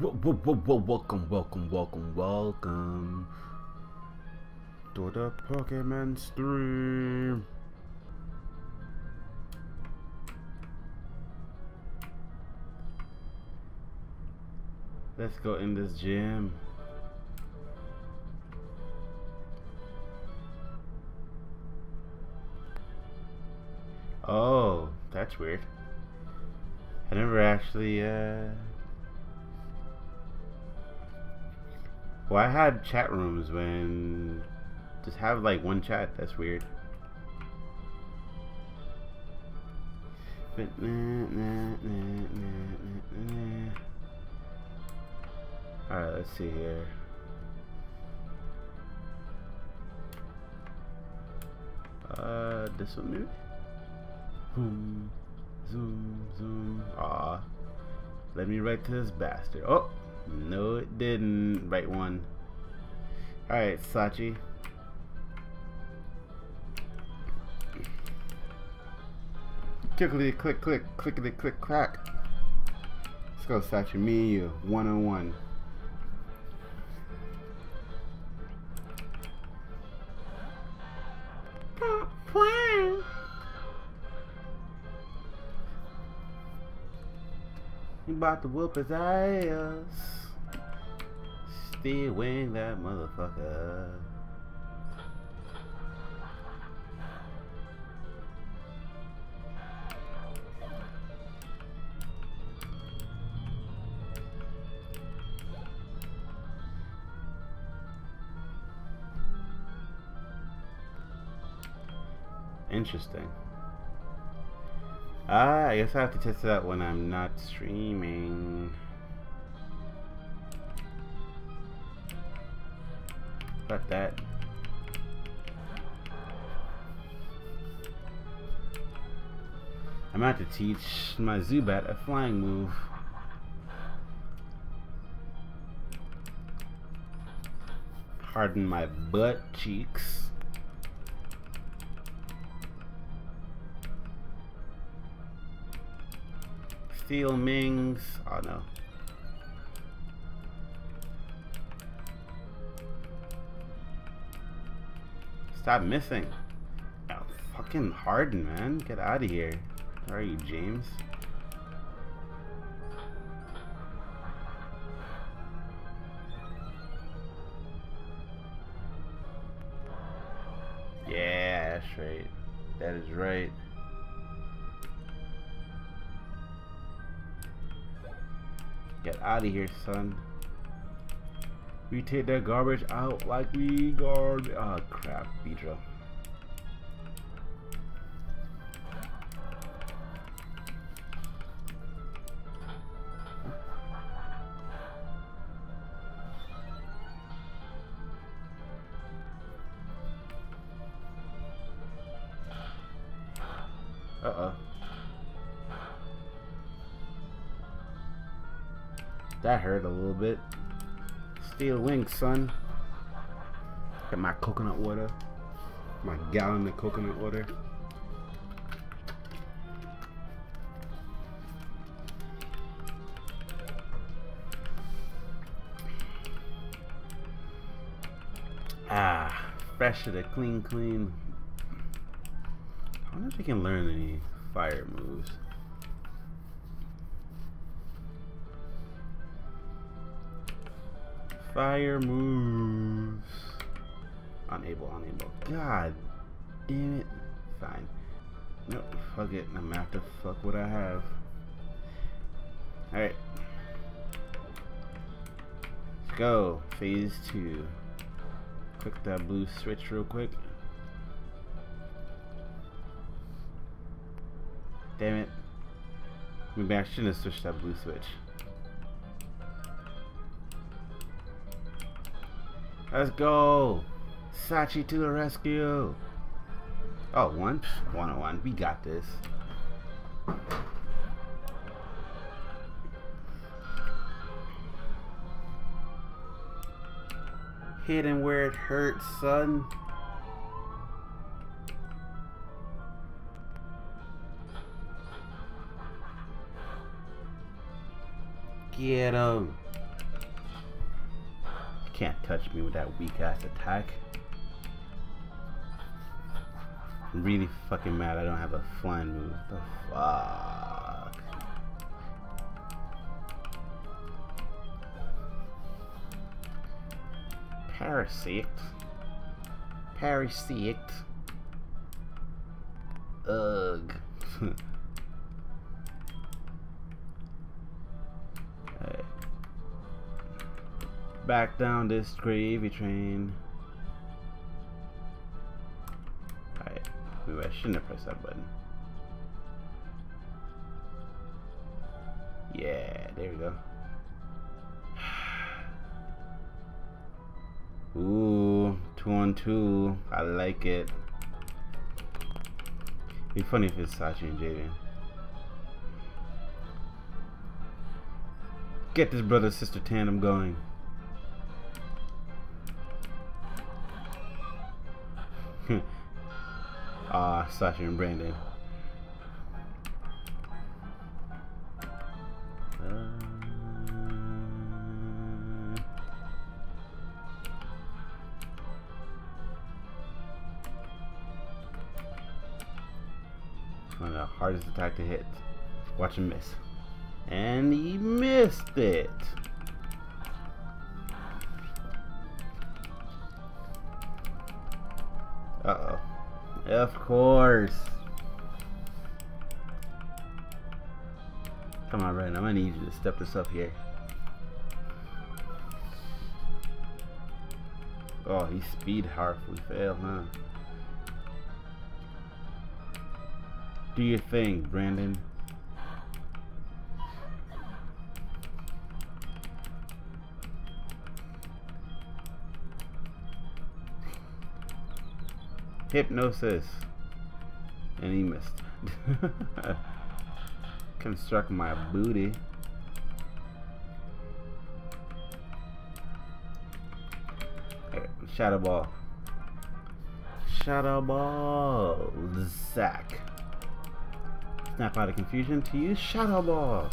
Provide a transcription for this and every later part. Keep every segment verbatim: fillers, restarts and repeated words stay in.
Welcome, welcome, welcome, welcome to the Pokemon stream. Let's go in this gym. Oh, that's weird. I never actually, uh... well, I had chat rooms when... just have like one chat, that's weird. But nah, nah, nah, nah, nah, nah. Alright, let's see here. Uh, this one maybe? Boom, zoom, zoom. Ah, let me write to this bastard. Oh, no, it didn't. Write one. All right, Sachi. Clickety click click, clickety click clack. Let's go, Sachi. Me and you, one on one. About to whoop his ass. Still wing that motherfucker. Interesting. Ah, I guess I have to test it out when I'm not streaming. Got that. I'm about to teach my Zubat a flying move. Harden my butt cheeks. Steel Mings. Oh no. Stop missing. Oh, fucking Harden, man. Get out of here. Where are you, James? Yeah, that's right. That is right. Get out of here, son. We take that garbage out like we guard. Oh crap, Beedrill. Uh-oh. That hurt a little bit. Steel wing, son. Get my coconut water. My gallon of coconut water. Ah, fresh to the clean, clean. I wonder if we can learn any fire moves. Fire moves. Unable, unable. God damn it. Fine. Nope, fuck it. I'm gonna have to fuck what I have. Alright. Let's go. Phase two. Click that blue switch real quick. Damn it. Maybe I shouldn't have switched that blue switch. Let's go! Sachi to the rescue! Oh, one? one oh one. We got this. Hit him where it hurts, son. Get him! can't touch me with that weak ass attack. I'm really fucking mad I don't have a flying move. What the fuck? Parasect. Parasect. Ugh. Alright. Back down this gravy train. I shouldn't have pressed that button. Yeah, there we go. Ooh, two on two. I like it. It'd be funny if it's Sachi and Jaden. Get this brother sister tandem going. Ah, Sasha and Brandon. Uh, one of the hardest attack to hit. Watch him miss. And he missed it. Uh-oh. Of course. Come on, Ren. I'm gonna need you to step this up here. Oh, he speed harmfully failed, huh? Do your thing, Brandon. Hypnosis, and he missed. Construct my booty. Right, shadow ball. Shadow ball. Zack. Snap out of confusion to use shadow balls.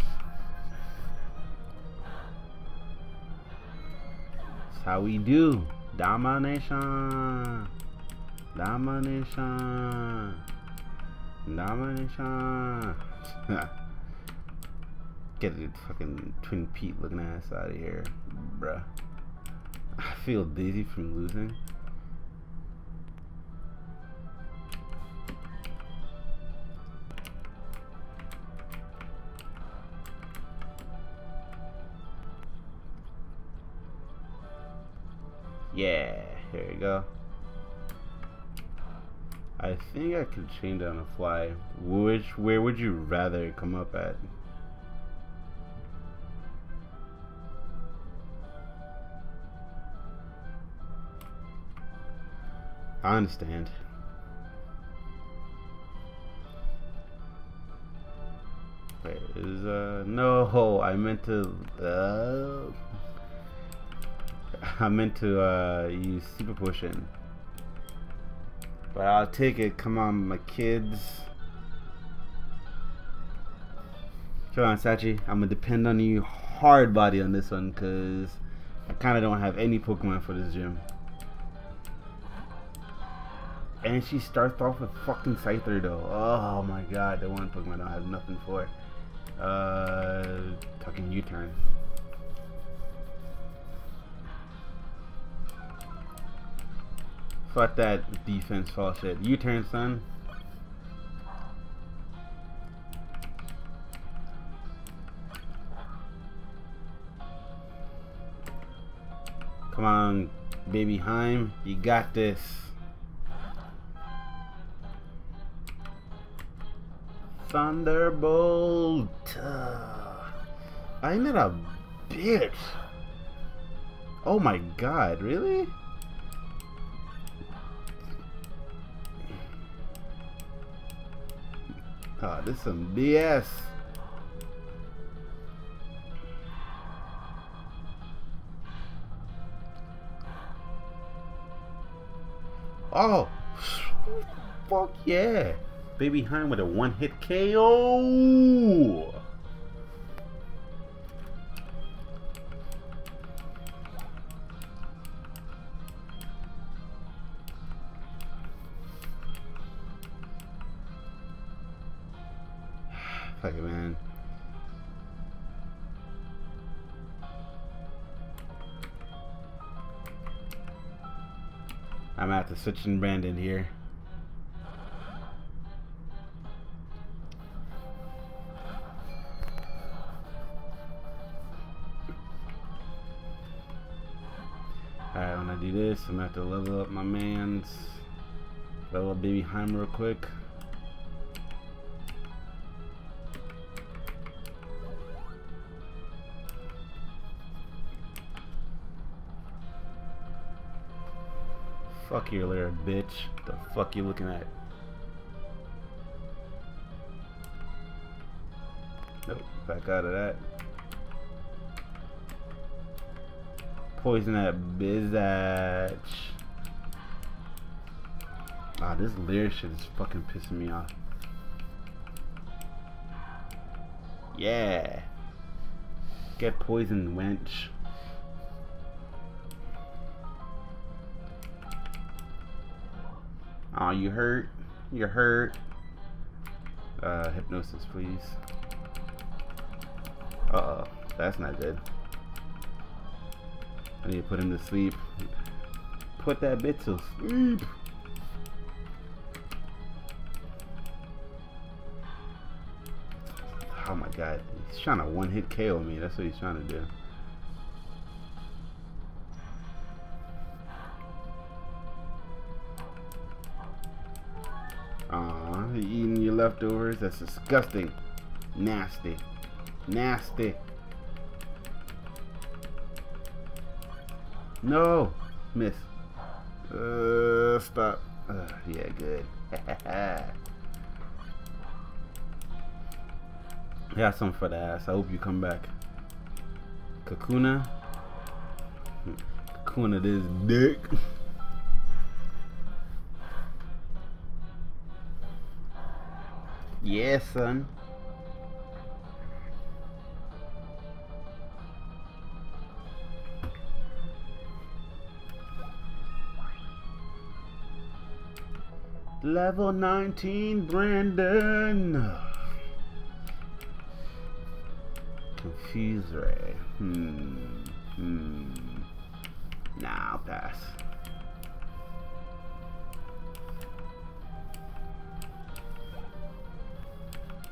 That's how we do. Domination. Domination. Domination. Get the fucking Twin Pete looking ass out of here, bruh. I feel dizzy from losing. Yeah, here we go. I think I could chain down a fly. Which, where would you rather come up at? I understand. Where is, uh, no, I meant to, uh, I meant to, uh, use super pushing. But I'll take it. Come on, my kids. Come on, Sachi. I'm going to depend on you hard body on this one because I kind of don't have any Pokemon for this gym. And she starts off with fucking Scyther, though. Oh, my God. The one Pokemon I don't have nothing for. Uh, fucking U-turn. Fuck that defense fall shit. U-turn, son. Come on, baby Heim. You got this. Thunderbolt. Uh, I'm not a bitch. Oh my God, really? Oh, this is some B S. Oh, fuck yeah. Baby Heim with a one hit K O. Fuck it, man. I'm gonna have to switch in Brandon here. Alright, when I do this, I'm gonna have to level up my man's. Level up Baby Heim real quick. Fuck your lair, bitch. The fuck you looking at? Nope, back out of that. Poison that bizzatch. Wow, this lair shit is fucking pissing me off. Yeah. Get poisoned, wench. Aw, oh, you hurt. You're hurt. Uh, hypnosis, please. Uh-oh. That's not good. I need to put him to sleep. Put that bitch to sleep. Oh my god. He's trying to one-hit K O me. That's what he's trying to do. Aw, you're eating your leftovers? That's disgusting. Nasty. Nasty. No! Miss. Uh, stop. Uh, yeah, good. I got something for the ass. I hope you come back. Kakuna. Kakuna this dick. Yeah, son. Level nineteen, Brandon. Confuse Ray. Hmm. Hmm. Nah, I'll pass.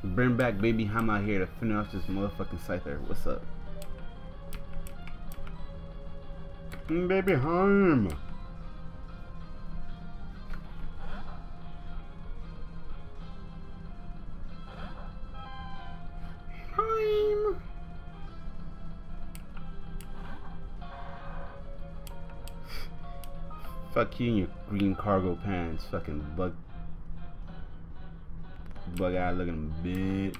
Bring back Baby I'm out here to finish off this motherfucking Scyther. What's up? Baby Harm. Harm. Fuck you and your green cargo pants, fucking bug. Bug eye looking bitch.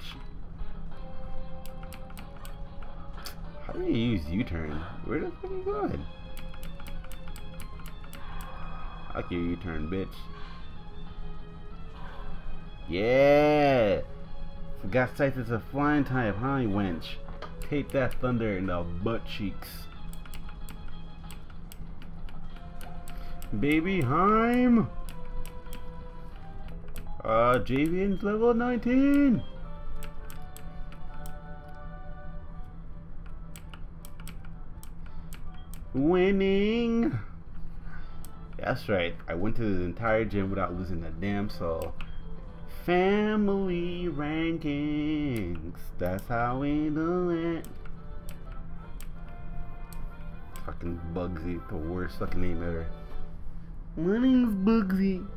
How do you use U-turn? Where the fuck are you going? I like your U-turn, bitch. Yeah! Forgot Scyther's a flying type, huh, you wench? Take that thunder in the butt cheeks. Baby Heim! Uh, Javian's level nineteen! Winning! That's right, I went to the entire gym without losing a damn soul. Family rankings, that's how we do it. Fucking Bugsy, the worst fucking name ever. My name's Bugsy.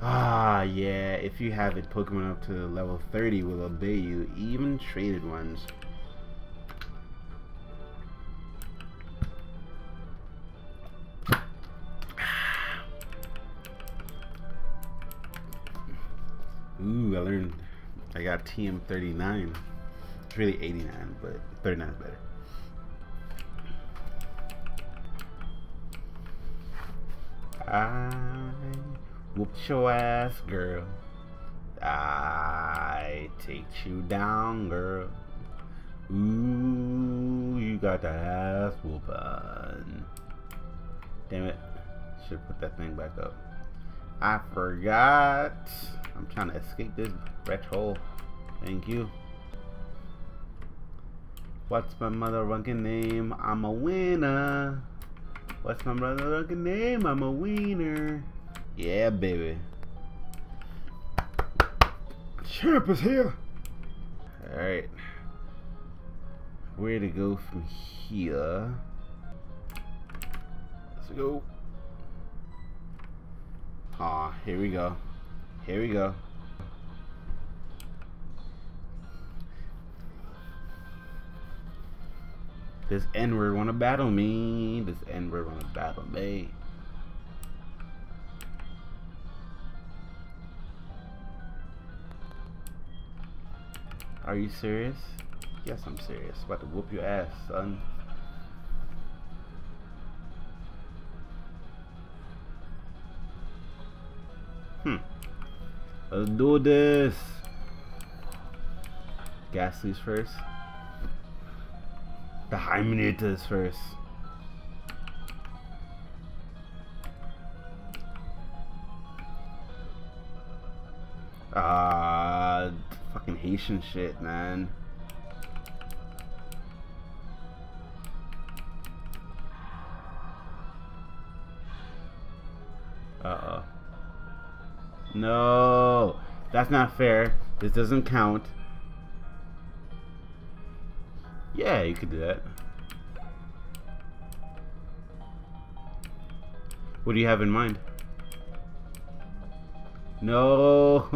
Ah, yeah, if you have it, Pokemon up to level thirty will obey you, even traded ones. Ooh, I learned, I got T M thirty-nine. It's really eighty-nine, but thirty-nine is better. Ah. Whoop your ass, girl. I take you down, girl. Ooh, you got that ass whoopin'. Damn it. Should put that thing back up. I forgot. I'm trying to escape this wretch hole. Thank you. What's my motherfucking name? I'm a winner. What's my motherfucking name? I'm a wiener. Yeah, baby. Sheriff is here. Alright. Where to go from here? Let's go. Aw, here we go. Here we go. This N-word wanna battle me. This N-word wanna battle me. Are you serious? Yes, I'm serious. About to whoop your ass, son. Hmm. Let's do this. Ghastly's first. The Hymenators first. Ah, uh, fucking Haitian shit, man. Uh-oh. No, that's not fair. This doesn't count. Yeah, you could do that. What do you have in mind? No,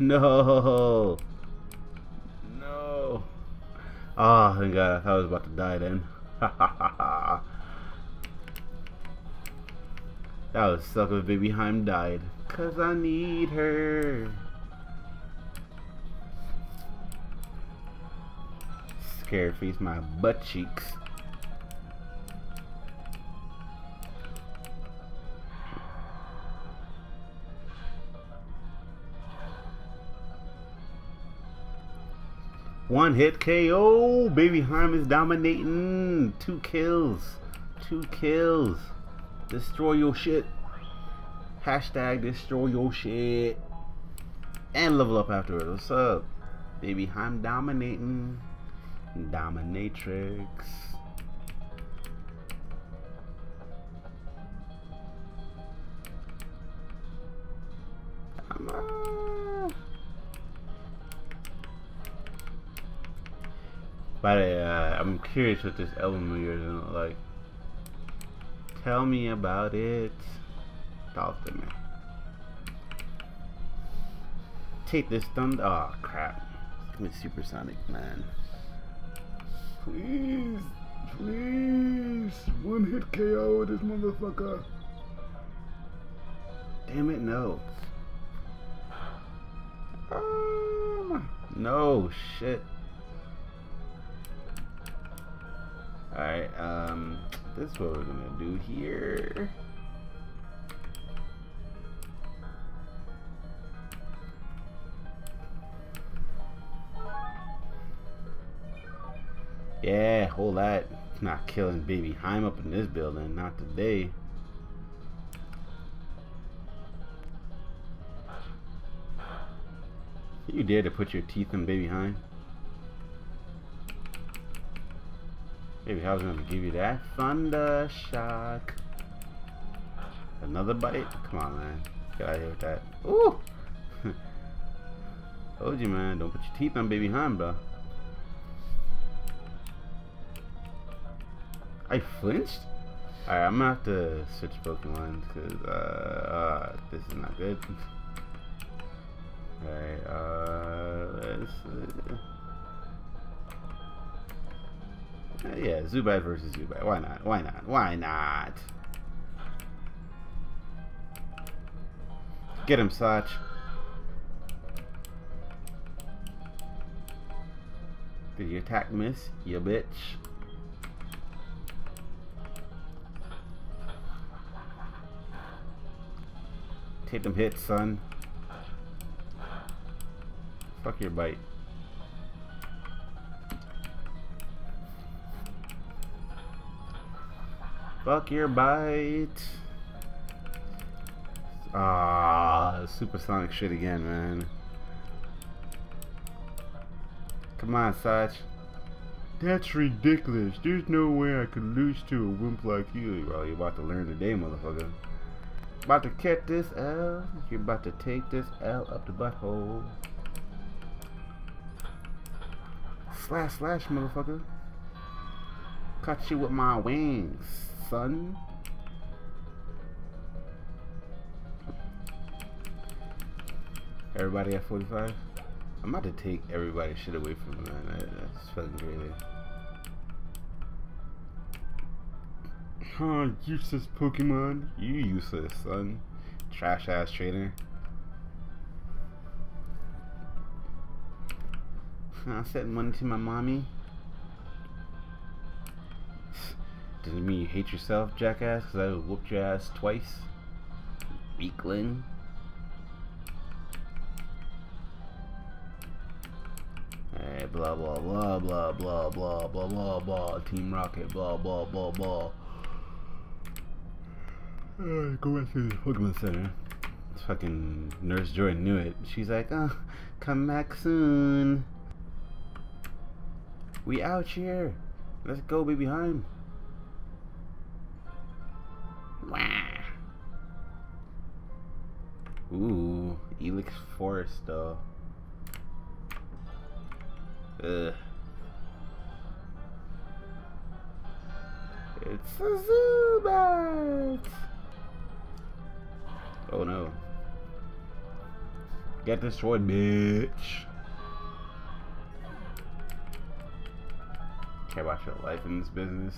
no, no. Ah, oh, thank God. I thought I was about to die then. That was suck if Baby Heim died. Cause I need her. Scared face my butt cheeks. One hit K O. Baby Heim is dominating. Two kills. Two kills. Destroy your shit. Hashtag destroy your shit. And level up afterwards. What's up? Baby Heim dominating. Dominatrix. Dama. But uh, I'm curious what this album of yours is like. Tell me about it. Talk to me. Take this thunder. Oh crap! Give me supersonic, man. Please, please, one hit K O this motherfucker. Damn it, no. Um, no, shit. Alright, um, this is what we're gonna do here. Yeah, hold that. Not killing Baby Heim up in this building. Not today. You dare to put your teeth in Baby Heim? Baby, I was gonna give you that thunder shock. Another bite? Come on, man. Get out of here with that. Ooh! Told you, man. Don't put your teeth on Baby Heim, bro. I flinched? Alright, I'm gonna have to switch Pokemon because uh, uh, this is not good. Alright, uh, let's. Uh, uh, yeah, Zubat versus Zubat. Why not? Why not? Why not? Get him, Sach. Did your attack miss? You bitch. Take them hits, son. Fuck your bite. Fuck your bite. Ah, supersonic shit again, man. Come on, Satch. That's ridiculous. There's no way I could lose to a wimp like you. Well, you're about to learn today, motherfucker. About to catch this L. You're about to take this L up the butthole. Slash, slash, motherfucker. Cut you with my wings, son. Everybody at forty-five? I'm about to take everybody's shit away from them, man. That, that's fucking crazy. Huh, useless Pokemon. You useless, son. Trash ass trainer. I sent money to my mommy. Does it mean you hate yourself, jackass? Because I whooped your ass twice. Weakling. Alright, blah, blah, blah, blah, blah, blah, blah, blah, blah. Team Rocket, blah, blah, blah, blah. Alright, go back to the Pokemon Center. This fucking Nurse Jordan knew it. She's like, oh, come back soon. We out here. Let's go, baby, home. Wah. Ooh, Elix Forest, though. Ugh. It's a Zubat! Oh no. Get destroyed, bitch! Care about your life in this business.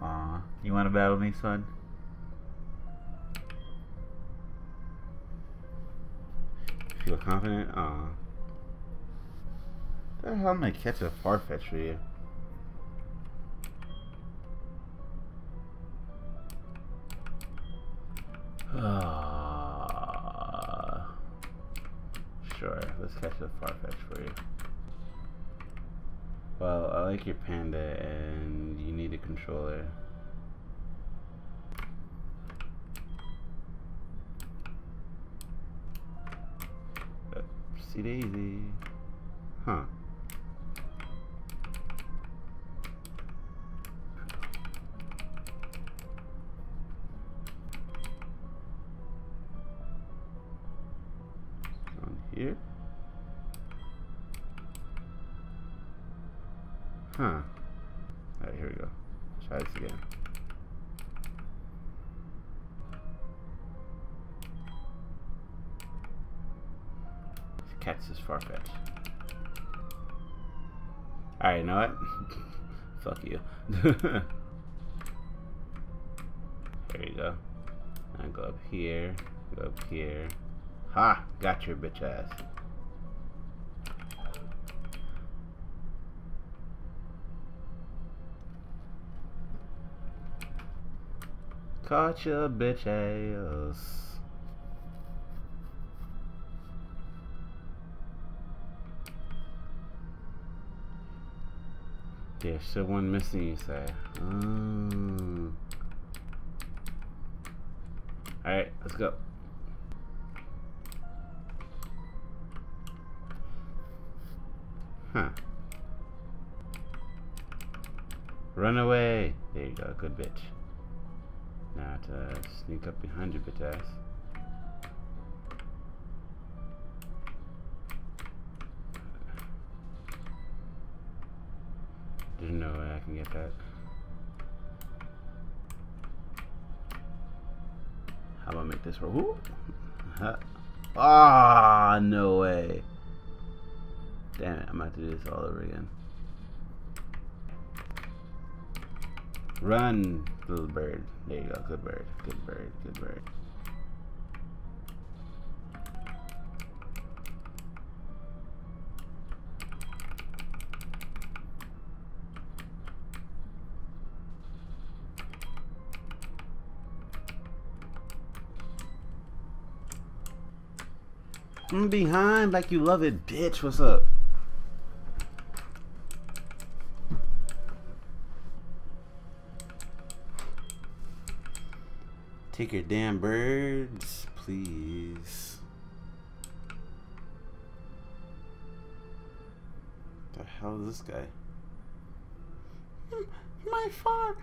Aw, you wanna battle me, son? Feel confident? Aw. The hell, I'm gonna catch a Farfetch for you. Uh, sure, let's catch a Farfetch for you. Well, I like your panda and you need a controller. Oopsie daisy. Huh. Here? Huh. Alright, here we go. Try this again. Let's catch this Farfetch. Alright, you know what? Fuck you. There you go. Now go up here. Go up here. Ha! Got your bitch ass. Caught your bitch ass. There's still one missing, you say. Mm. Alright, let's go. Huh. Run away! There you go, good bitch. Now to sneak up behind your bitch ass. There's no way I can get that. How about make this roll? Ah, no way. Damn it, I'm gonna have to do this all over again. Run, little bird. There you go, good bird, good bird, good bird. I'm behind like you love it, bitch, what's up? Take your damn birds, please. What the hell is this guy? My far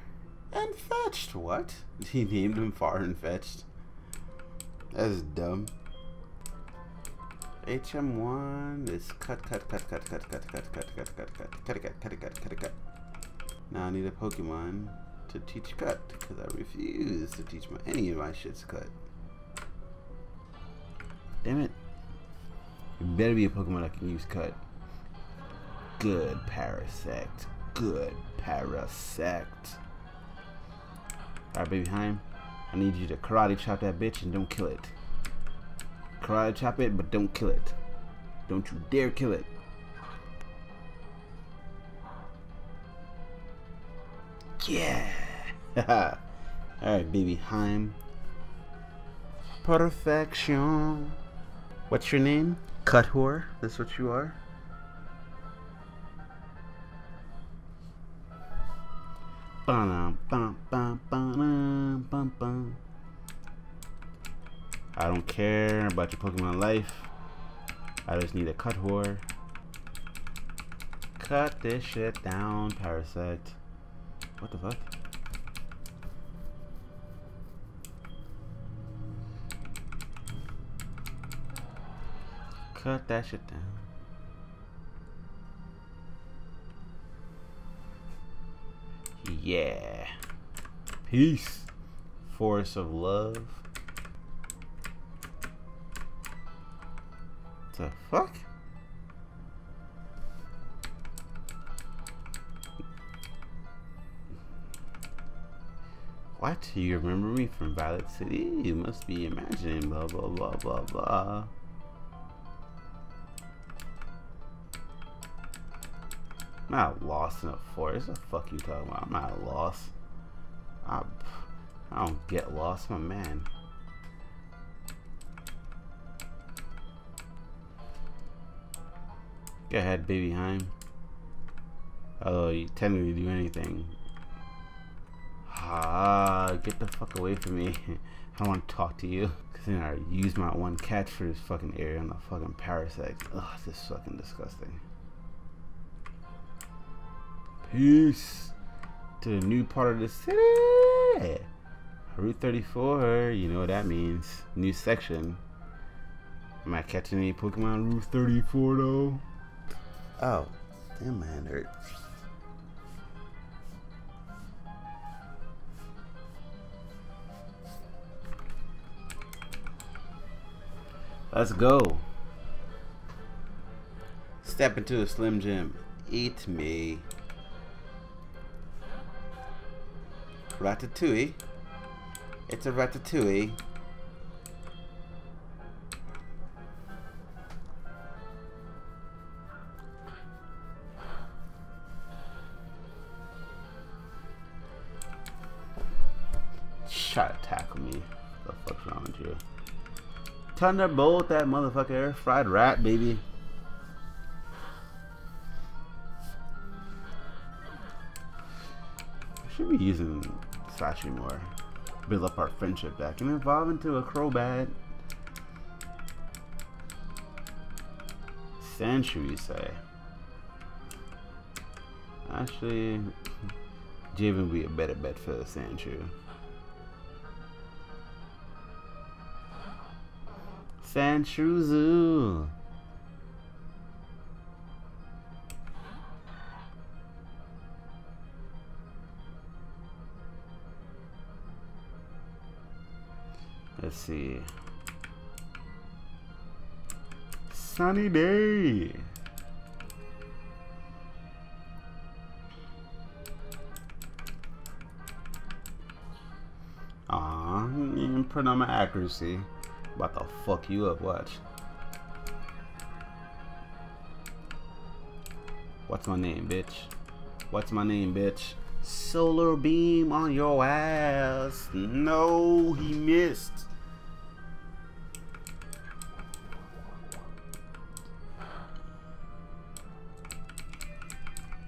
and fetched. What? He named him Far and Fetched. That's dumb. H M one is cut, cut, cut, cut, cut, cut, cut, cut, cut, cut, cut, cut, cut, cut, cut, cut, cut. Now I need a Pokemon to teach cut, because I refuse to teach my any of my shit's cut. Damn it! It better be a Pokemon I can use cut. Good Parasect. Good Parasect. All right, baby Haim. I need you to karate chop that bitch and don't kill it. Karate chop it, but don't kill it. Don't you dare kill it. Yeah. Alright, baby Haim. Perfection. What's your name? Cut whore. That's what you are. Bum, bum, bum, bum, bum, bum. I don't care about your Pokemon life. I just need a cut whore. Cut this shit down, Parasect. What the fuck? Cut that shit down. Yeah. Peace. Forest of Love. The fuck? What? You remember me from Violet City? You must be imagining blah blah blah blah blah. I'm not lost in a forest. What the fuck you talking about? I'm not lost. I, I don't get lost, my man. Go ahead, baby Haim. Although you technically do anything. Ah, get the fuck away from me. I don't want to talk to you. Cause then I use my one catch for this fucking area on the fucking Parasect. Ugh, this is fucking disgusting. Peace to the new part of the city. Route thirty-four, you know what that means. New section. Am I catching any Pokemon Route thirty-four though? Oh, damn, my hand hurts. Let's go. Step into a Slim Jim. Eat me. Ratatouille. It's a ratatouille. Try to tackle me. What the fuck's wrong with you? Thunderbolt that motherfucker. Fried rat, baby. I should be using Sashi more. Build up our friendship back and evolve into a Crobat. Sandshrew, you say? Actually, Javen would be a better bet for the Sandshrew. Sandshrew. Let's see. Sunny day. Aw, I didn't even print on my accuracy. About to fuck you up, watch. What's my name, bitch? What's my name, bitch? Solar beam on your ass. No, he missed.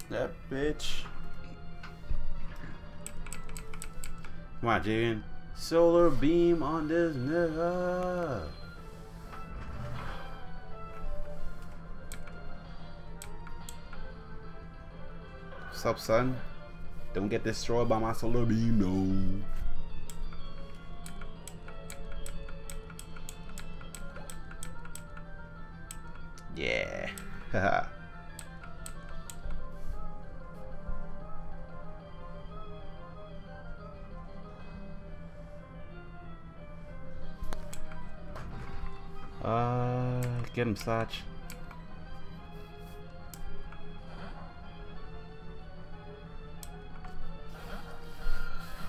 That bitch. Come on, Javen. Solar beam on this nigga. What's up, son? Don't get destroyed by my solar beam, no. Yeah. Haha. Uh, get him, Satch.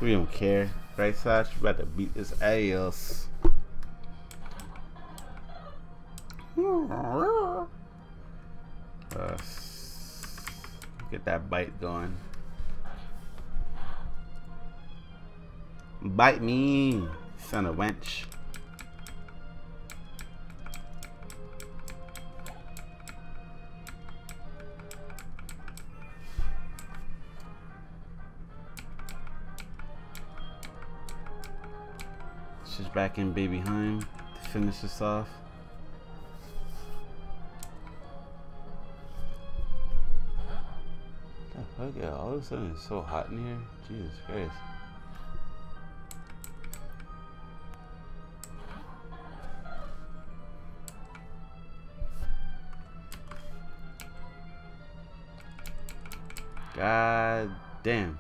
We don't care, right, Satch? We about to beat his ass. Uh, get that bite going. Bite me, son of a wench. She's back in baby home to finish this off. What the fuck? Yeah, all of a sudden it's so hot in here. Jesus Christ. God damn.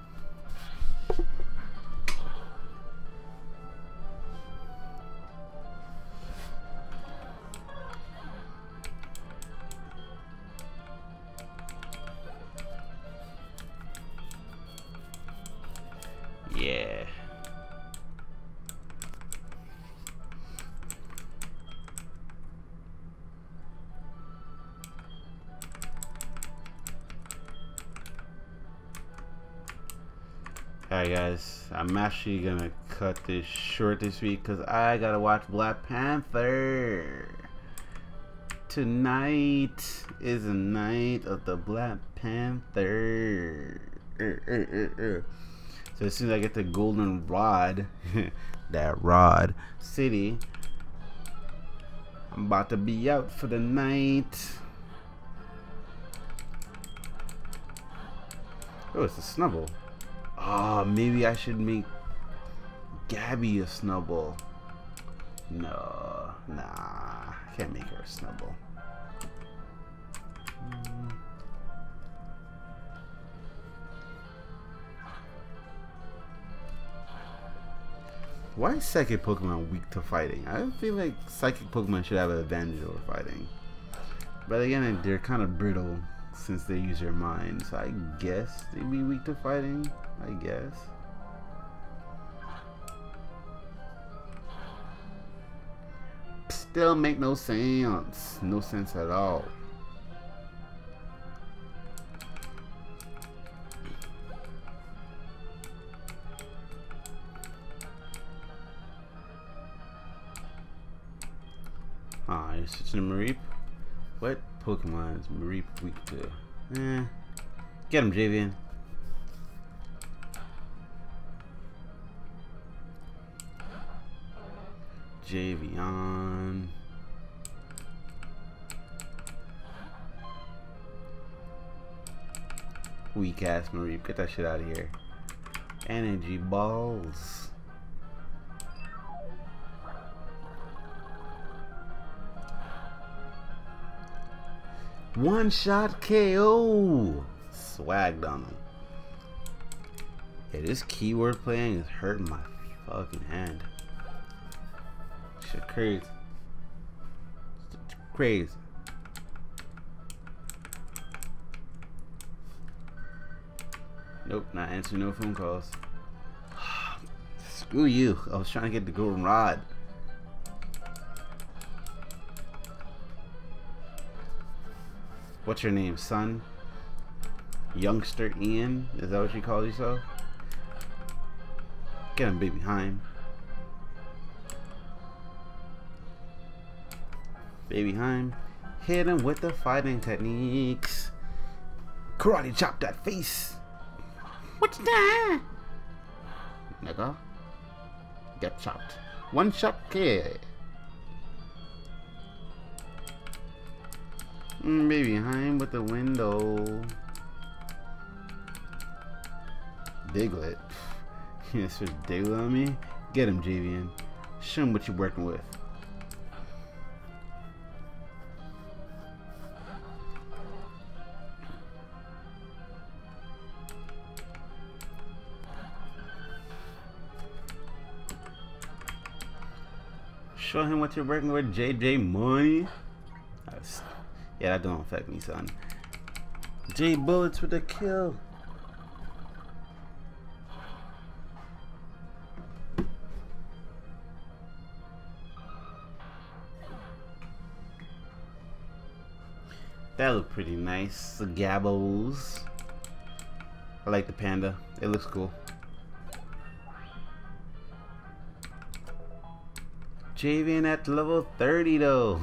Yeah. Alright guys, I'm actually gonna cut this short this week because I gotta watch Black Panther. Tonight is the night of the Black Panther. Er, er, er, er. So as soon as I get to Goldenrod, that Rod City, I'm about to be out for the night. Oh, it's a Snubble. Ah, oh, maybe I should make Gabby a Snubble. No, nah, I can't make her a Snubble. Mm. Why is psychic Pokemon weak to fighting? I feel like psychic Pokemon should have an advantage over fighting. But again, they're kind of brittle since they use their mind. So I guess they'd be weak to fighting. I guess. Still make no sense. No sense at all. Ah, you're switching to Mareep. What Pokemon is Mareep weak to? Eh. Get him, Javian. Javian. Weak ass Mareep. Get that shit out of here. Energy balls. One shot K O. Swag on him. Yeah, this keyword playing is hurting my fucking hand. Shit crazy. Shit crazy. Nope, not answering no phone calls. Screw you. I was trying to get the golden rod. What's your name, son? Youngster Ian? Is that what you call yourself? Get him, baby Heim. Baby Heim. Hit him with the fighting techniques. Karate chop that face. What's that? Nigga. Get shot. One shot kill. Mm, baby, I'm with the window. Diglett. You just switch Diglett on me? Get him, J V N. Show him what you're working with. Show him what you're working with, J J Money. That's, yeah, that don't affect me, son. J Bullets with the kill. That looked pretty nice. The gabbles. I like the panda. It looks cool. J V N at level thirty though.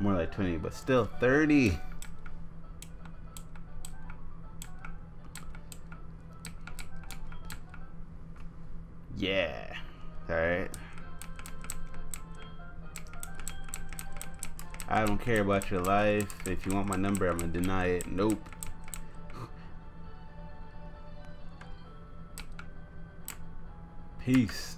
More like twenty, but still thirty. Yeah. Alright. I don't care about your life. If you want my number, I'm gonna deny it. Nope. Peace.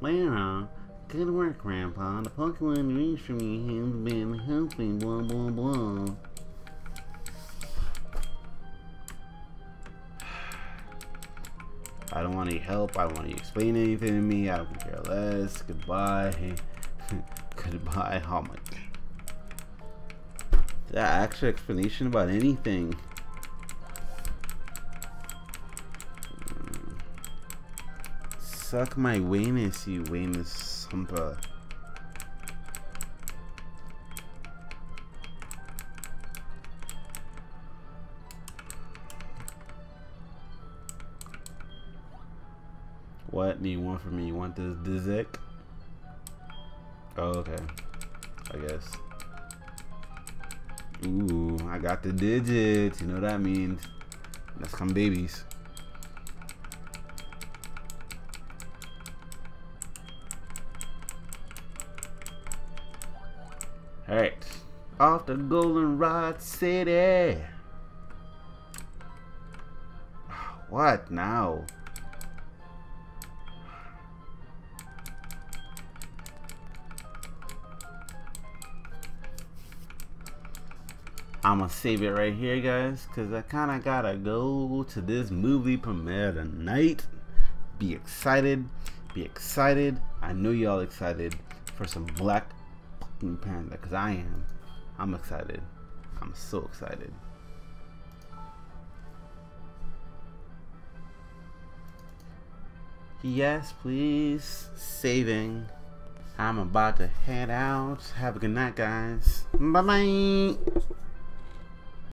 Lara, good work, Grandpa. The Pokemon reach for me has been helping, blah, blah, blah. I don't want any help. I don't want you to explain anything to me. I don't care less. Goodbye. Goodbye. Oh my. That actual explanation about anything. Suck my wayness, you wayness humper. What do you want from me? You want this Dizek? Oh, okay. I guess. Ooh, I got the digits. You know what that means. Let's come babies. Alright, off to Goldenrod City. What now? I'm gonna save it right here, guys, because I kind of gotta go to this movie premiere tonight. Be excited. Be excited. I know y'all excited for some Black Panther, because I am. I'm excited. I'm so excited. Yes, please. Saving. I'm about to head out. Have a good night, guys. Bye bye.